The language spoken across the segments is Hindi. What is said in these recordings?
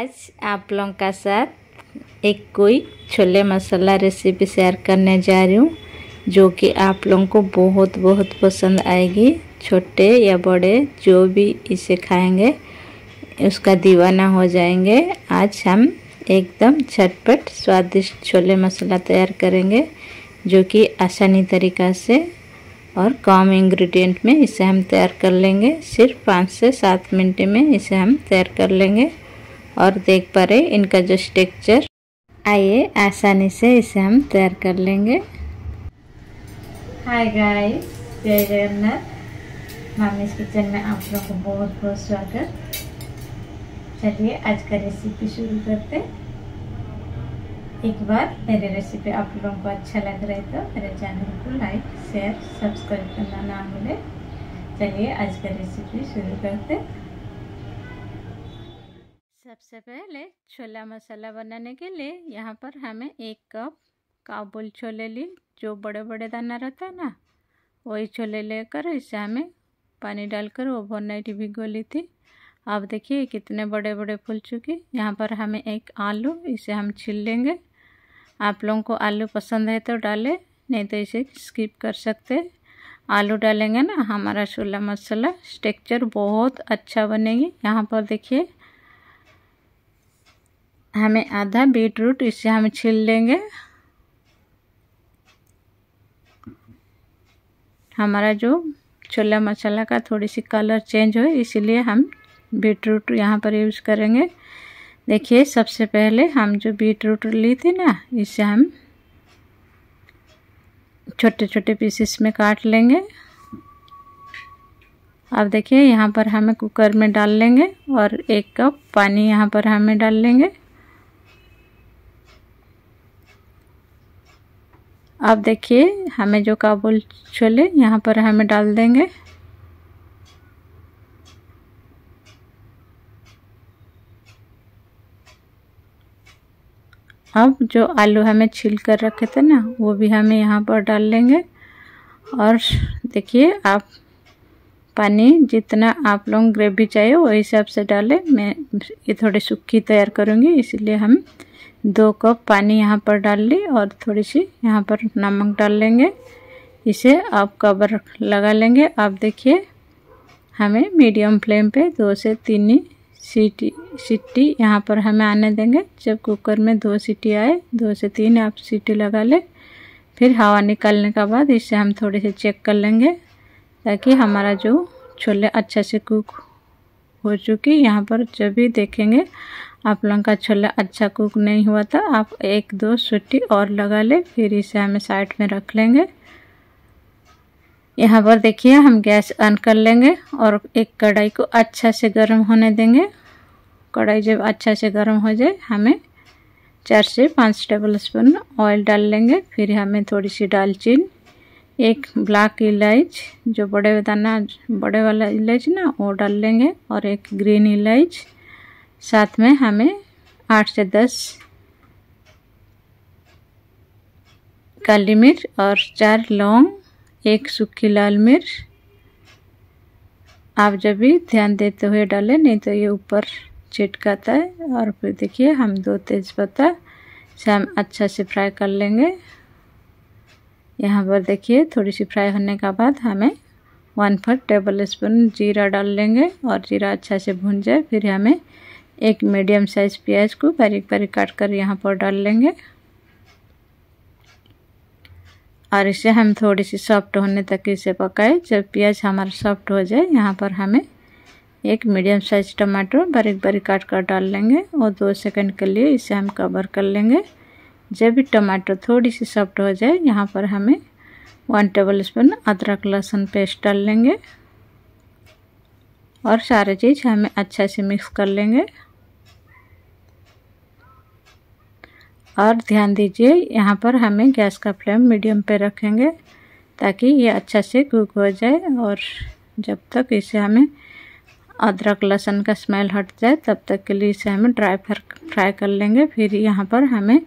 आज आप लोगों का साथ एक कोई छोले मसाला रेसिपी शेयर करने जा रही हूँ, जो कि आप लोगों को बहुत बहुत पसंद आएगी। छोटे या बड़े जो भी इसे खाएंगे उसका दीवाना हो जाएंगे। आज हम एकदम झटपट स्वादिष्ट छोले मसाला तैयार करेंगे, जो कि आसानी तरीक़ा से और कम इंग्रेडिएंट में इसे हम तैयार कर लेंगे। सिर्फ 5 से 7 मिनट में इसे हम तैयार कर लेंगे और देख पा रहे इनका जो स्ट्रक्चर, आइए आसानी से इसे हम तैयार कर लेंगे। हाय गाइस, जय जगन्नाथ। मामिस किचन में आप लोगों को बहुत बहुत स्वागत। चलिए आज का रेसिपी शुरू करते। एक बार मेरे रेसिपी आप लोगों को अच्छा लग रहा है तो मेरे चैनल को लाइक, शेयर, सब्सक्राइब करना ना भूलें। चलिए आज का रेसिपी शुरू करते। सबसे पहले छोला मसाला बनाने के लिए यहाँ पर हमें 1 कप काबुल छोले ली, जो बड़े बड़े दाना रहता है ना, वही छोले लेकर इसे हमें पानी डालकर ओवरनाइट भिगो ली थी। आप देखिए कितने बड़े बड़े फूल चुके। यहाँ पर हमें 1 आलू, इसे हम छील लेंगे। आप लोगों को आलू पसंद है तो डालें, नहीं तो इसे स्किप कर सकते। आलू डालेंगे ना, हमारा छोला मसाला स्ट्रक्चर बहुत अच्छा बनेगी। यहाँ पर देखिए हमें आधा बीट रूट, इसे हम छील लेंगे। हमारा जो छोला मसाला का थोड़ी सी कलर चेंज हो, इसीलिए हम बीटरूट यहाँ पर यूज़ करेंगे। देखिए सबसे पहले हम जो बीटरूट ली थी ना, इसे हम छोटे छोटे पीसेस में काट लेंगे। अब देखिए यहाँ पर हमें कुकर में डाल लेंगे और 1 कप पानी यहाँ पर हमें डाल लेंगे। अब देखिए हमें जो काबुल छोले यहाँ पर हमें डाल देंगे। अब जो आलू हमें छील कर रखे थे ना, वो भी हमें यहाँ पर डाल लेंगे। और देखिए आप पानी जितना आप लोग ग्रेवी चाहिए वही हिसाब से डालें। मैं ये थोड़ी सूखी तैयार करूँगी, इसलिए हम 2 कप पानी यहाँ पर डाल ली और थोड़ी सी यहाँ पर नमक डाल लेंगे। इसे आप कवर लगा लेंगे। आप देखिए हमें मीडियम फ्लेम पे 2 से 3 सीटी यहाँ पर हमें आने देंगे। जब कुकर में 2 सीटी आए, 2 से 3 आप सीटी लगा लें। फिर हवा निकालने के बाद इसे हम थोड़े से चेक कर लेंगे, ताकि हमारा जो छोले अच्छे से कुक हो चुकी। यहाँ पर जब भी देखेंगे आप लोगों का छोला अच्छा कुक नहीं हुआ था, आप 1-2 सीटी और लगा लें। फिर इसे हमें साइड में रख लेंगे। यहाँ पर देखिए हम गैस ऑन कर लेंगे और एक कढ़ाई को अच्छा से गर्म होने देंगे। कढ़ाई जब अच्छा से गर्म हो जाए, हमें 4 से 5 टेबलस्पून ऑयल डाल लेंगे। फिर हमें थोड़ी सी दालचीनी, 1 ब्लैक इलायच, जो बड़े दाना बड़े वाला इलायच ना, वो डाल लेंगे और 1 ग्रीन इलायच। साथ में हमें 8 से 10 काली मिर्च और 4 लौंग, 1 सूखी लाल मिर्च आप जब भी ध्यान देते हुए डालें, नहीं तो ये ऊपर चिटकाता है। और फिर देखिए हम 2 तेज़पत्ता से हम अच्छा से फ्राई कर लेंगे। यहाँ पर देखिए थोड़ी सी फ्राई होने के बाद हमें 1/4 टेबलस्पून जीरा डाल लेंगे और जीरा अच्छा से भून जाए। फिर हमें 1 मीडियम साइज़ प्याज को बारीक बारीक काट कर यहाँ पर डाल लेंगे और इसे हम थोड़ी सी सॉफ्ट होने तक इसे पकाएं। जब प्याज हमारा सॉफ्ट हो जाए, यहाँ पर हमें 1 मीडियम साइज टमाटर बारीक बारीक काट कर डाल लेंगे और 2 सेकंड के लिए इसे हम कवर कर लेंगे। जब भी टमाटर थोड़ी सी सॉफ्ट हो जाए, यहाँ पर हमें 1 टेबलस्पून अदरक लहसुन पेस्ट डाल लेंगे और सारी चीज़ हमें अच्छा से मिक्स कर लेंगे। और ध्यान दीजिए यहाँ पर हमें गैस का फ्लेम मीडियम पे रखेंगे, ताकि ये अच्छा से कुक हो जाए। और जब तक इसे हमें अदरक लहसुन का स्मेल हट जाए, तब तक के लिए इसे हमें ड्राई फ्राई कर लेंगे। फिर यहाँ पर हमें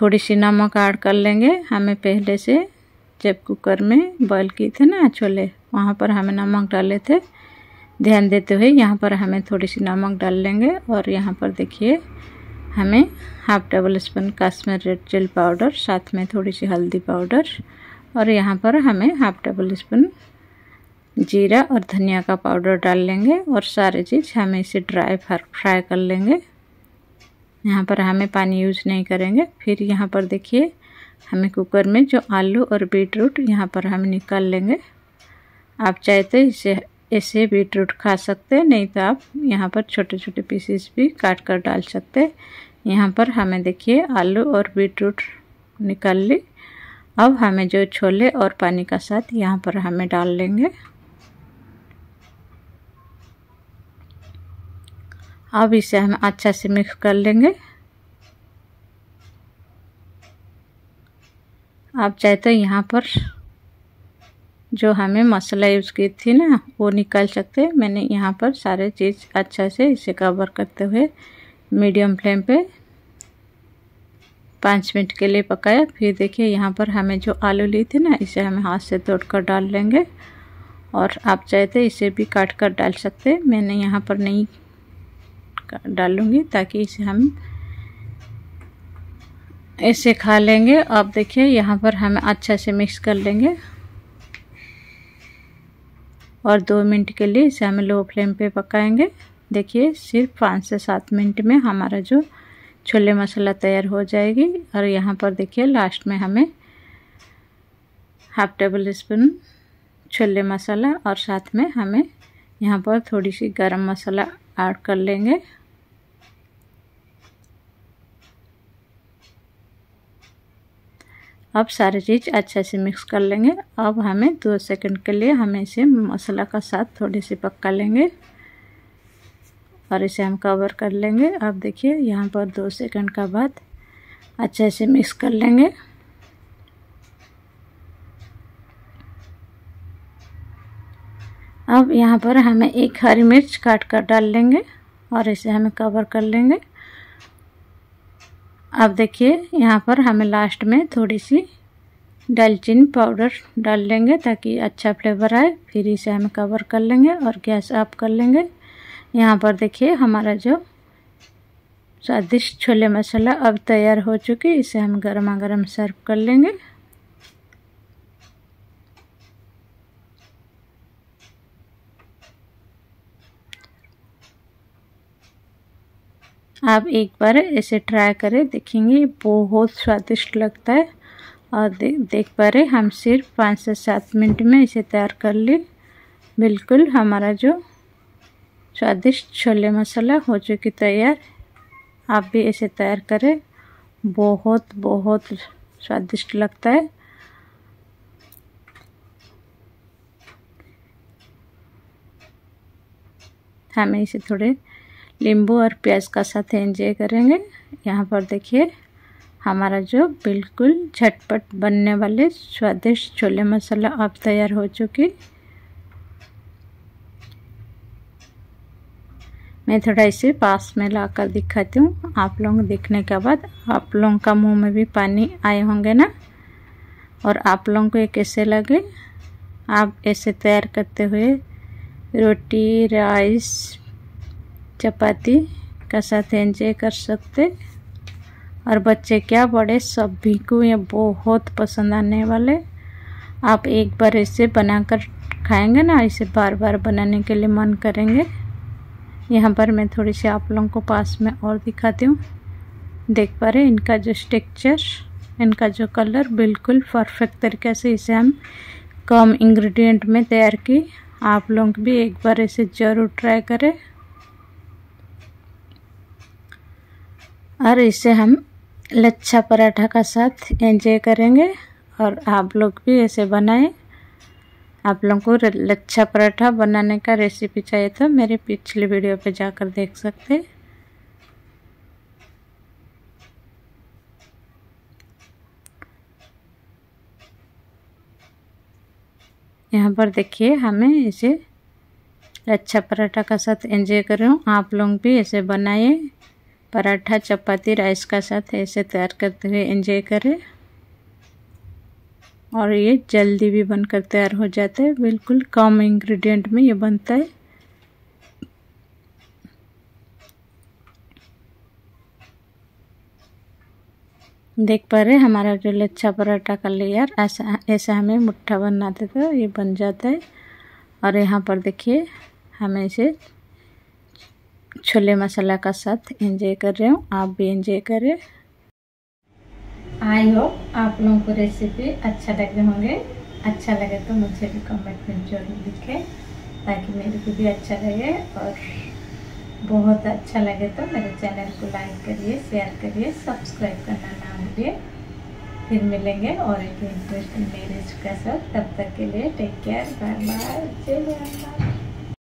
थोड़ी सी नमक ऐड कर लेंगे। हमें पहले से जब कुकर में बॉयल किए थे ना छोले, वहाँ पर हमें नमक डाले थे, ध्यान देते हुए यहाँ पर हमें थोड़ी सी नमक डाल लेंगे। और यहाँ पर देखिए हमें half tablespoon Kashmir red chilli powder, साथ में थोड़ी सी हल्दी पाउडर, और यहाँ पर हमें हाफ टेबल स्पून जीरा और धनिया का पाउडर डाल लेंगे। और सारी चीज़ हमें इसे ड्राई फ्राई कर लेंगे। यहाँ पर हमें पानी यूज नहीं करेंगे। फिर यहाँ पर देखिए हमें कुकर में जो आलू और बीटरूट यहाँ पर हम निकाल लेंगे। आप चाहे तो इसे ऐसे बीटरूट खा सकते हैं, नहीं तो आप यहाँ पर छोटे छोटे पीसेस भी काट कर डाल सकते हैं। यहाँ पर हमें देखिए आलू और बीटरूट निकाल ली। अब हमें जो छोले और पानी का साथ यहाँ पर हमें डाल लेंगे। अब इसे हम अच्छा से मिक्स कर लेंगे। आप चाहे तो यहाँ पर जो हमें मसाला यूज़ की थी ना वो निकाल सकते हैं। मैंने यहाँ पर सारे चीज़ अच्छा से इसे कवर करते हुए मीडियम फ्लेम पे 5 मिनट के लिए पकाया। फिर देखिए यहाँ पर हमें जो आलू ली थी ना इसे हमें हाथ से तोड़कर डाल लेंगे। और आप चाहे तो इसे भी काट कर डाल सकते हैं। मैंने यहाँ पर नहीं डालूँगी ताकि इसे हम ऐसे खा लेंगे। अब देखिए यहाँ पर हम अच्छा से मिक्स कर लेंगे। और 2 मिनट के लिए इसे हम लो फ्लेम पे पकाएंगे। देखिए सिर्फ 5 से 7 मिनट में हमारा जो छोले मसाला तैयार हो जाएगी। और यहाँ पर देखिए लास्ट में हमें हाफ टेबल स्पून छोले मसाला और साथ में हमें यहाँ पर थोड़ी सी गरम मसाला ऐड कर लेंगे। अब सारी चीज़ अच्छे से मिक्स कर लेंगे। अब हमें 2 सेकंड के लिए हमें इसे मसाला का साथ थोड़ी सी पका लेंगे और इसे हम कवर कर लेंगे। अब देखिए यहाँ पर 2 सेकंड का बाद अच्छे से मिक्स कर लेंगे। अब यहाँ पर हमें एक हरी मिर्च काट कर डाल लेंगे और इसे हमें कवर कर लेंगे। अब देखिए यहाँ पर हमें लास्ट में थोड़ी सी दालचीनी पाउडर डाल लेंगे ताकि अच्छा फ्लेवर आए। फिर इसे हम कवर कर लेंगे और गैस ऑफ कर लेंगे। यहाँ पर देखिए हमारा जो स्वादिष्ट छोले मसाला अब तैयार हो चुकी। इसे हम गर्मा गर्म सर्व कर लेंगे। आप एक बार ऐसे ट्राई करें, देखेंगे बहुत स्वादिष्ट लगता है। और देख पा रहे हम सिर्फ 5 से 7 मिनट में इसे तैयार कर ले। बिल्कुल हमारा जो स्वादिष्ट छोले मसाला हो चुकी तैयार। आप भी इसे तैयार करें, बहुत बहुत स्वादिष्ट लगता है। हमें इसे थोड़े नींबू और प्याज का साथ एंजॉय करेंगे। यहाँ पर देखिए हमारा जो बिल्कुल झटपट बनने वाले स्वादिष्ट छोले मसाला अब तैयार हो चुकी। मैं थोड़ा इसे पास में लाकर दिखाती हूँ। आप लोग देखने के बाद आप लोगों का मुंह में भी पानी आए होंगे ना। और आप लोगों को ये कैसे लगे, आप ऐसे तैयार करते हुए रोटी, राइस, चपाती का साथ एंजॉय कर सकते। और बच्चे क्या बड़े सभी को ये बहुत पसंद आने वाले। आप एक बार इसे बनाकर खाएंगे ना, इसे बार बार बनाने के लिए मन करेंगे। यहाँ पर मैं थोड़ी सी आप लोगों को पास में और दिखाती हूँ। देख पा रहे इनका जो टेक्सचर, इनका जो कलर, बिल्कुल परफेक्ट तरीके से इसे हम कम इंग्रेडिएंट में तैयार की। आप लोग भी एक बार इसे ज़रूर ट्राई करें। और इसे हम लच्छा पराठा का साथ एंजॉय करेंगे। और आप लोग भी ऐसे बनाएं। आप लोगों को लच्छा पराठा बनाने का रेसिपी चाहिए तो मेरे पिछले वीडियो पे जाकर देख सकते। यहाँ पर देखिए हमें इसे लच्छा पराठा का साथ एंजॉय कर रहे हूँ। आप लोग भी ऐसे बनाइए। पराठा, चपाती, राइस का साथ ऐसे तैयार करते हुए एंजॉय करें। और ये जल्दी भी बनकर तैयार हो जाता है। बिल्कुल कम इंग्रेडिएंट में ये बनता है। देख पा रहे हमारा जो लच्छा पराठा का लेयर ऐसा हमें मुट्ठा बनाते थे ये बन जाता है। और यहाँ पर देखिए हमें इसे छोले मसाला का साथ एंजॉय कर रहे हूँ, आप भी एंजॉय करें। आई होप आप लोगों को रेसिपी अच्छा लगे होंगे, अच्छा लगे तो मुझे भी कमेंट में जरूर लिखें ताकि मेरे को भी अच्छा लगे। और बहुत अच्छा लगे तो मेरे चैनल को लाइक करिए, शेयर करिए, सब्सक्राइब करना ना भूलिए। फिर मिलेंगे और एक इंटरेस्टिंग रेसिपी के साथ, तब तक के लिए टेक केयर, बाय बाय, जय माता।